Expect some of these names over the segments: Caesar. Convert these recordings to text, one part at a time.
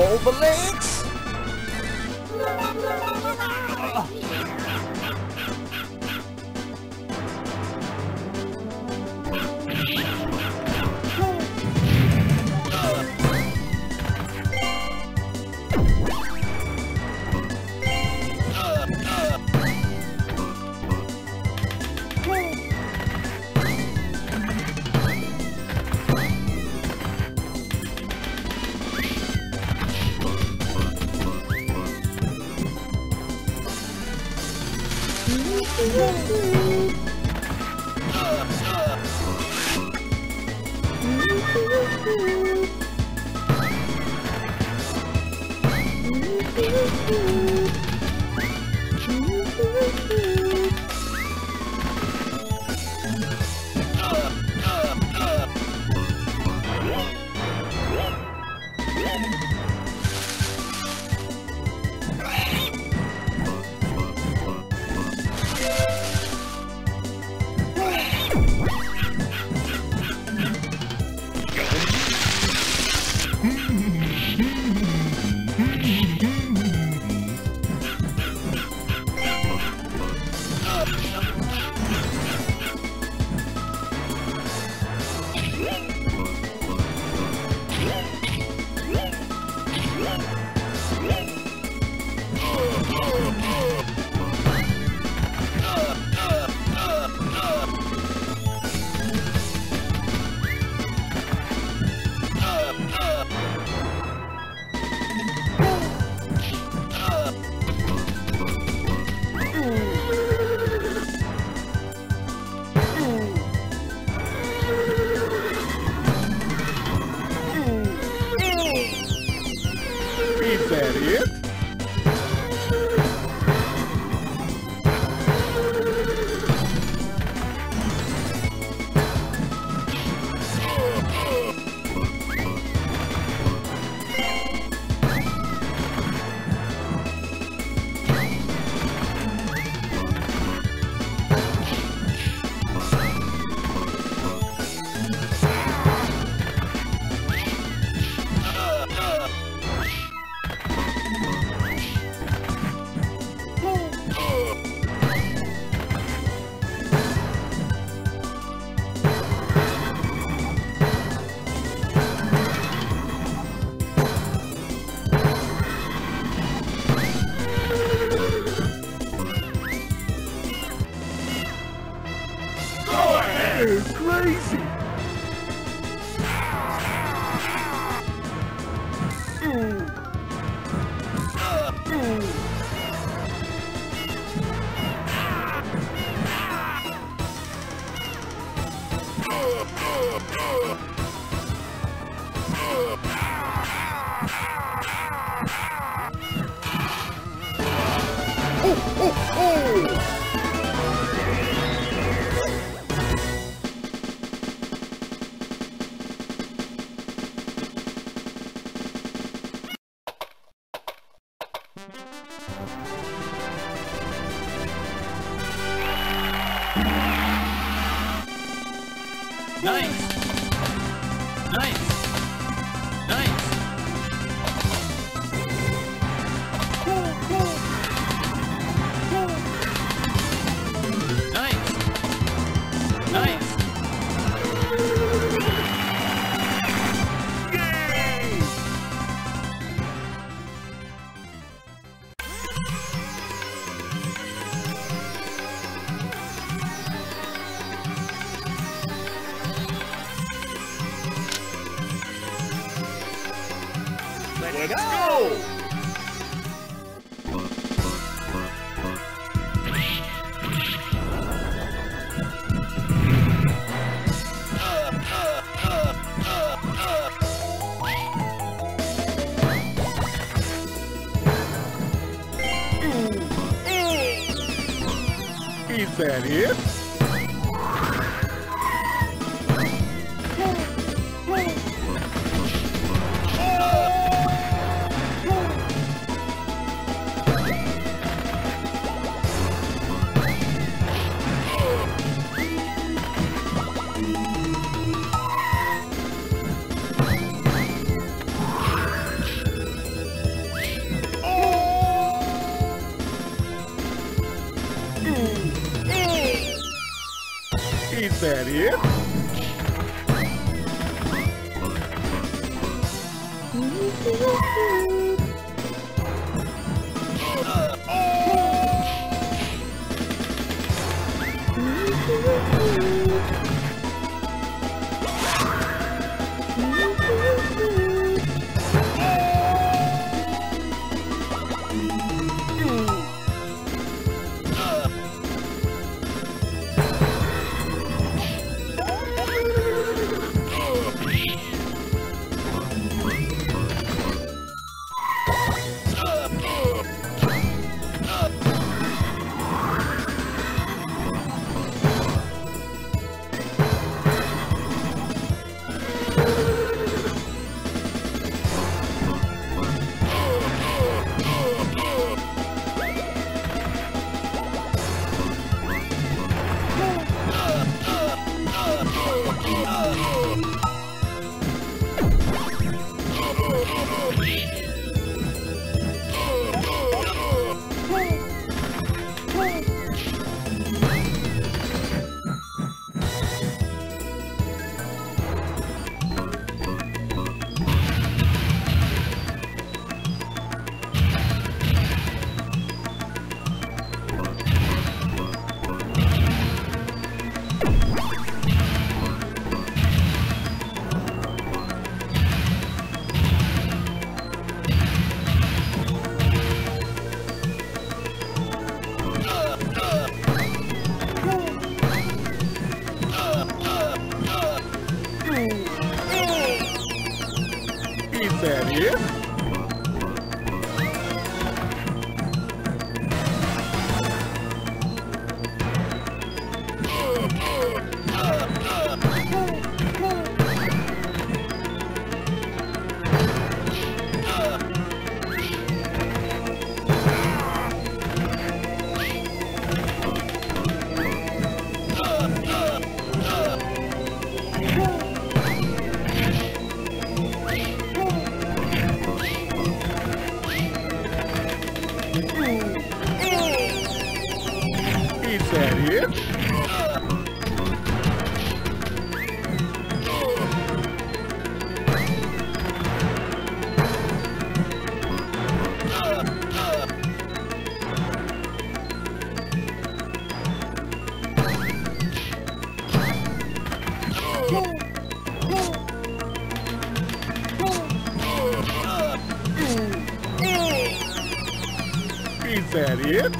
all the legs. Is that it? that it? Is that it?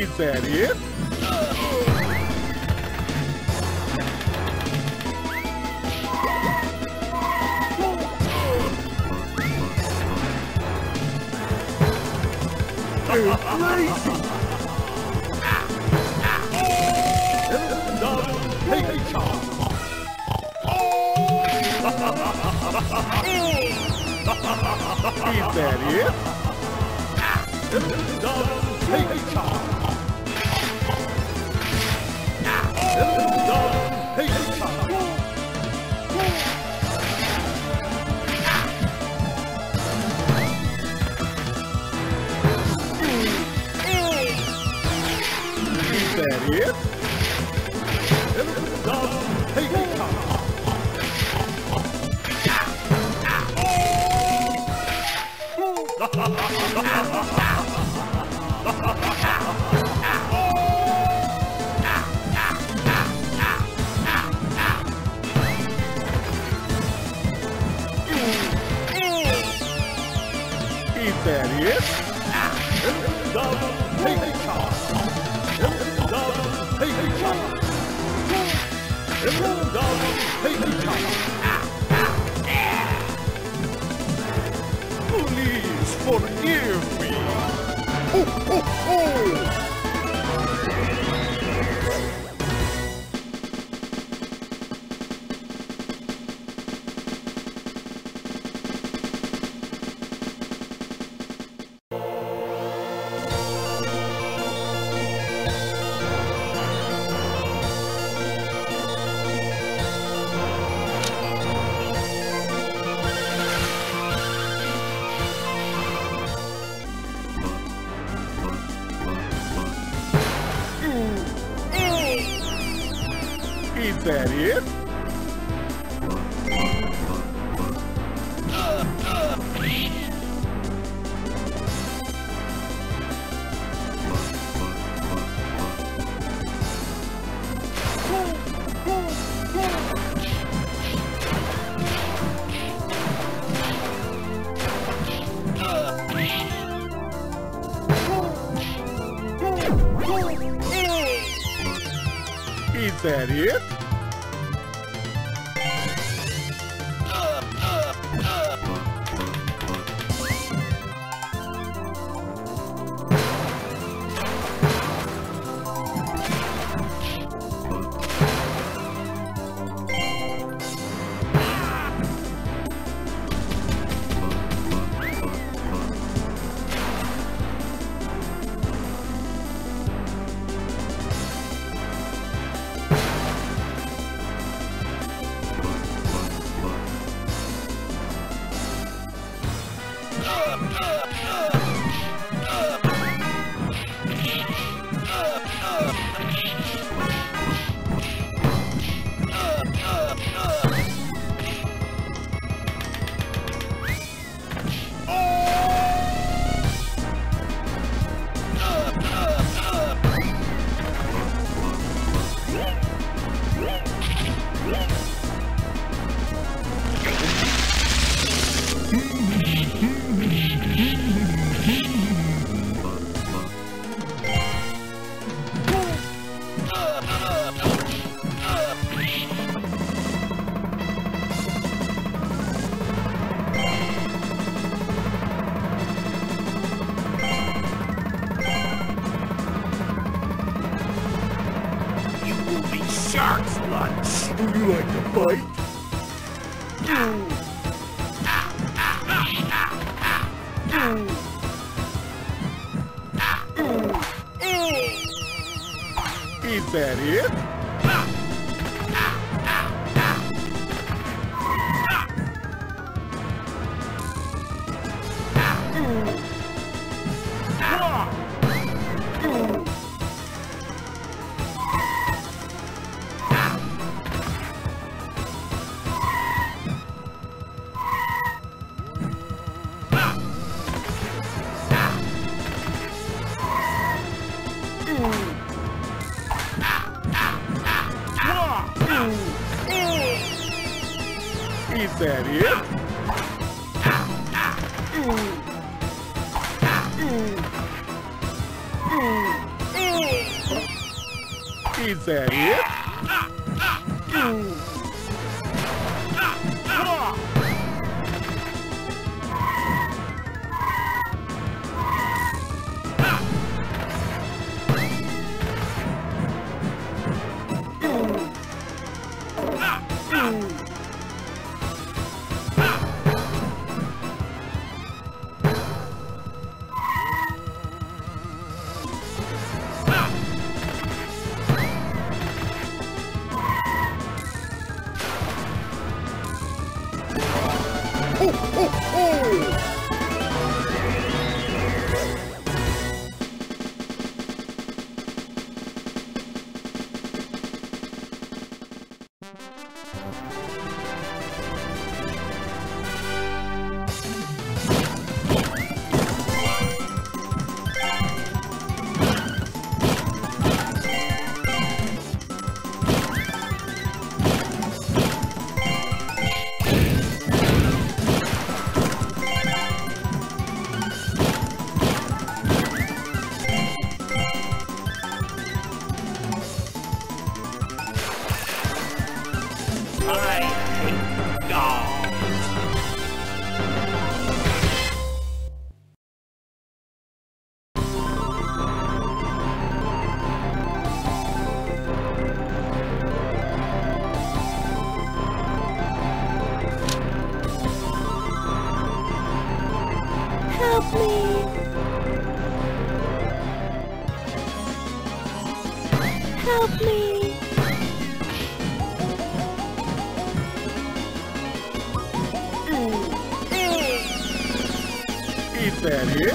Is that it? You're crazy! Is that it? Is that it? Please forgive me. Ho, ho, ho. Is that it? Is that it? Shark's lunch! Would you like to fight? Is that it? Is that it? Is that it? Is that it?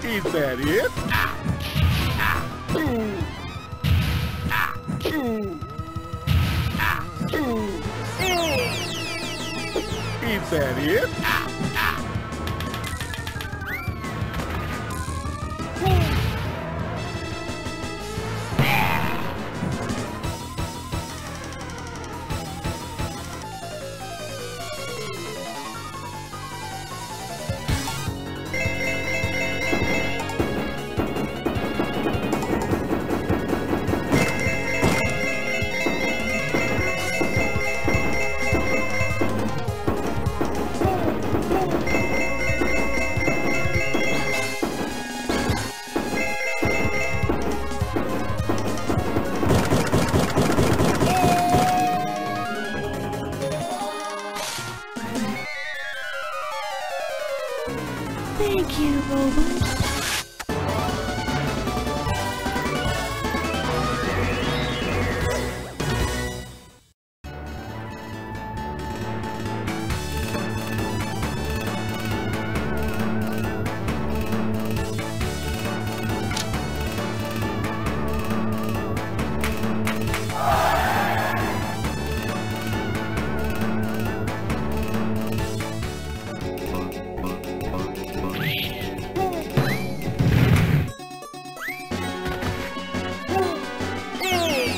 Is that it? leave that here. Thank you, Robert. That is.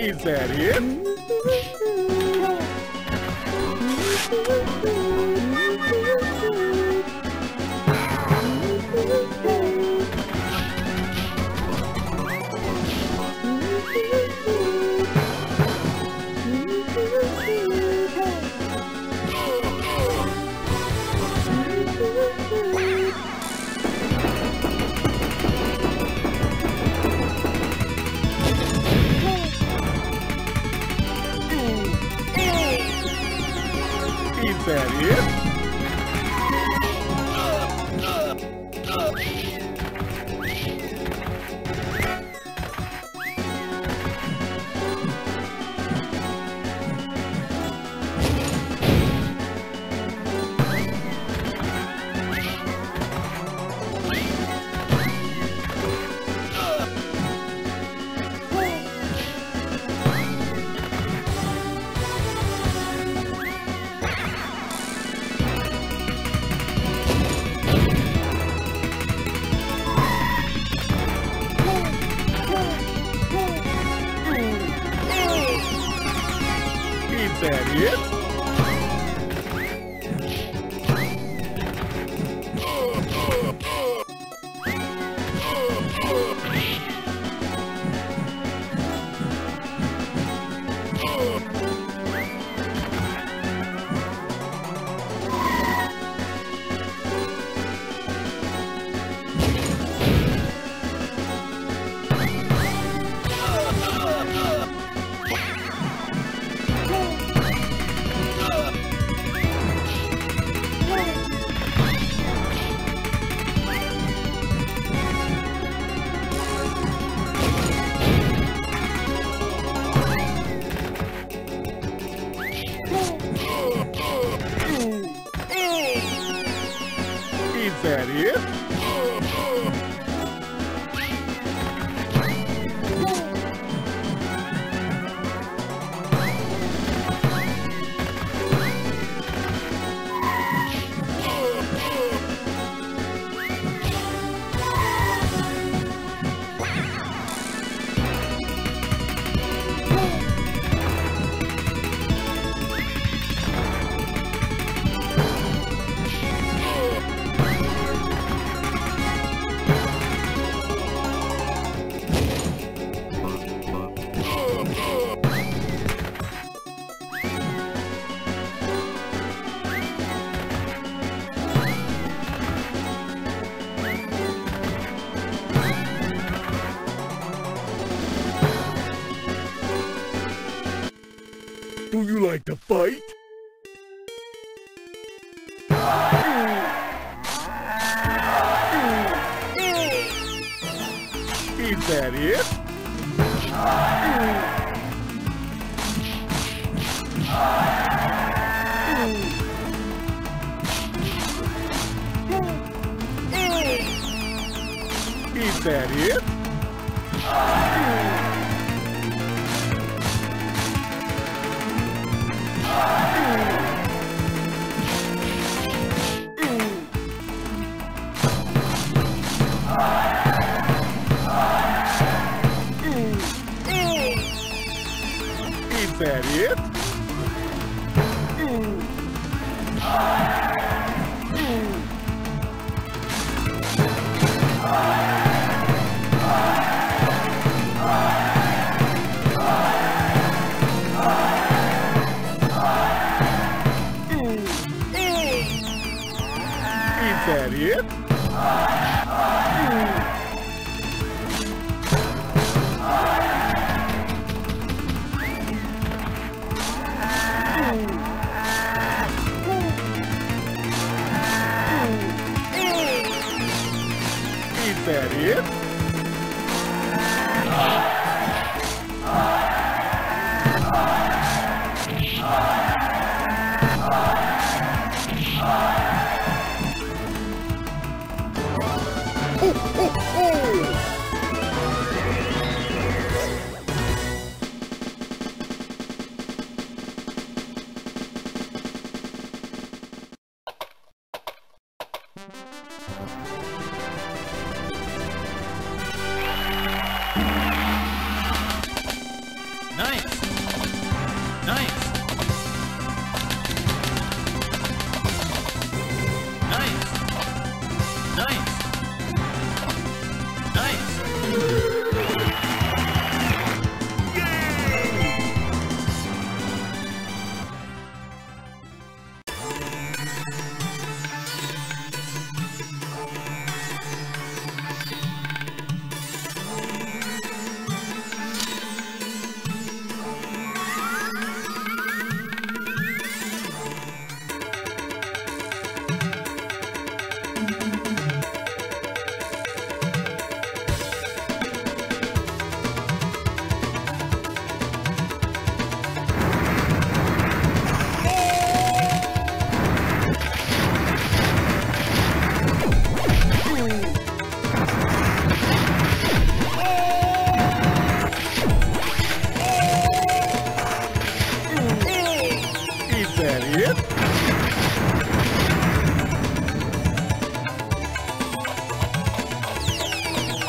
Is that it? Is that it? Is that it? That is that it? Is that it? like to fight? Is that it? Is that it? Is that it? Is that it? Is that it? Oh, oh, oh. Is that it? Is that it?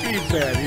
Is that it?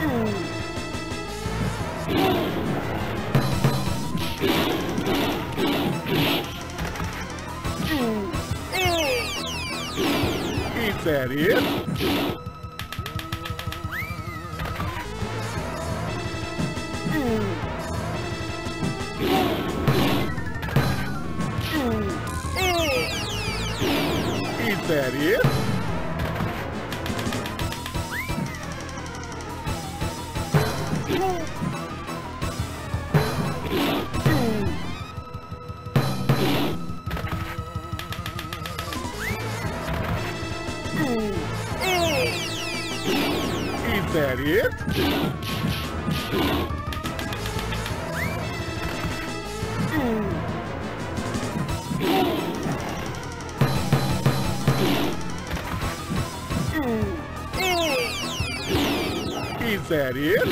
Is that it? That is. Is that it? Is that it?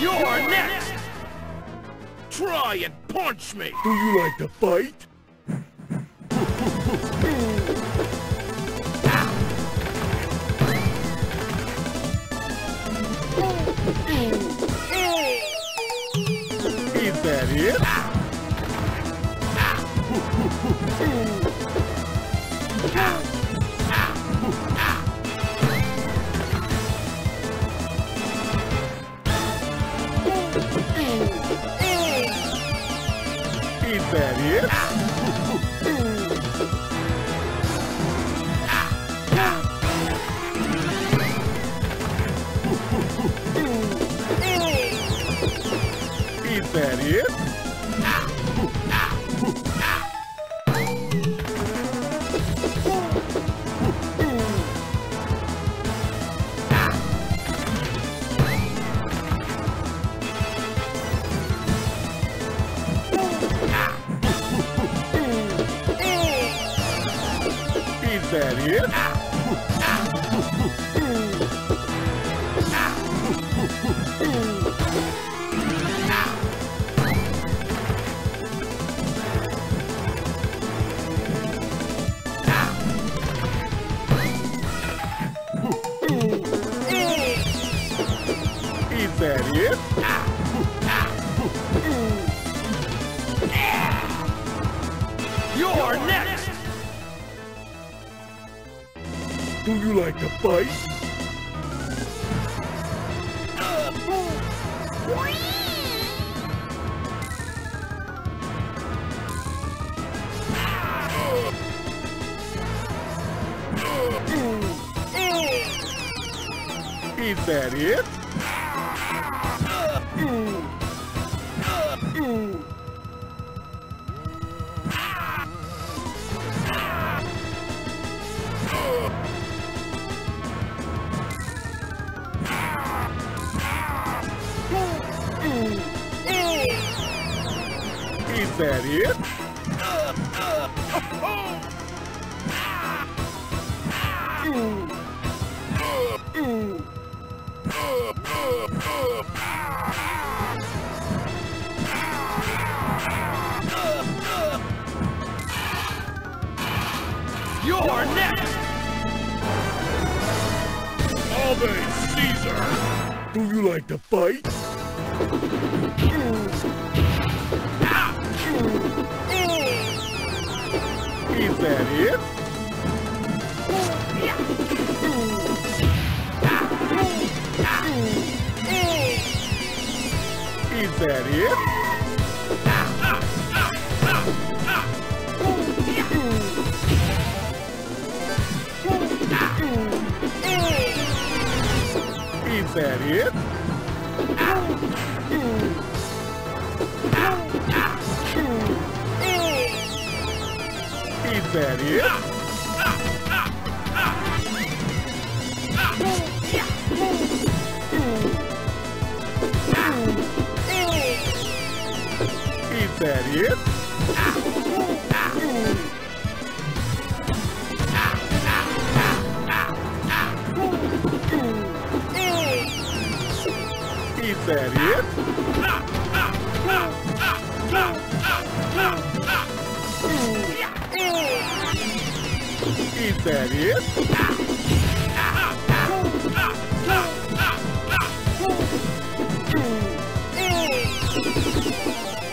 You're next! Try and punch me! Do you like to fight? Do you like to fight? Is that it? Is that it? You're next! Obey Caesar! Do you like to fight? Is that it? Is that it? Is that it? Is that it? Is that it? Is that it? Is that it?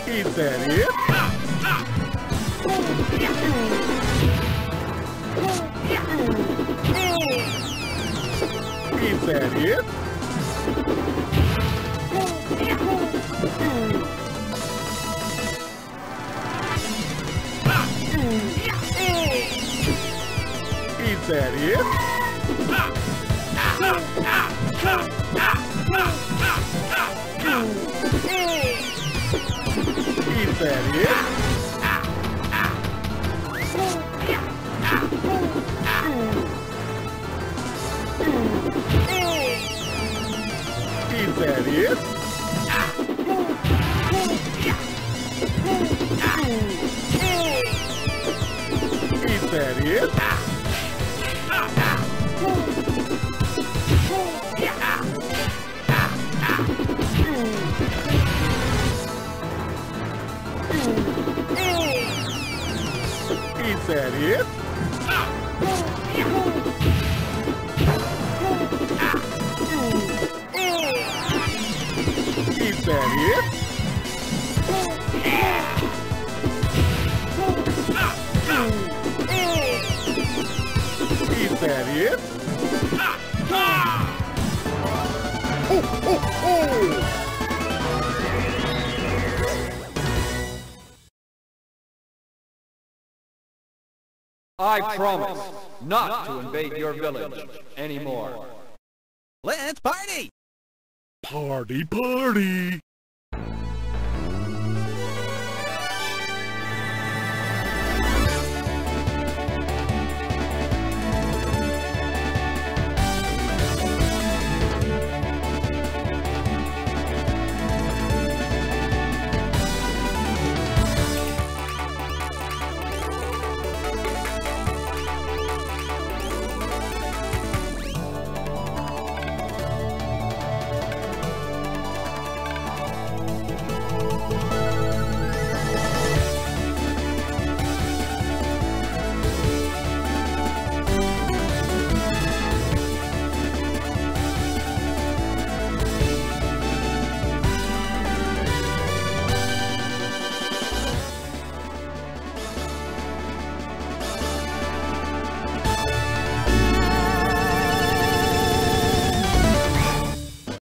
Is that it? Is that it? Is that it? Is that it? Is that it? Is that it? Is that it? Is that it? Is that it? Oh, oh, oh! I promise not to invade your village anymore. Let's party! Party, party!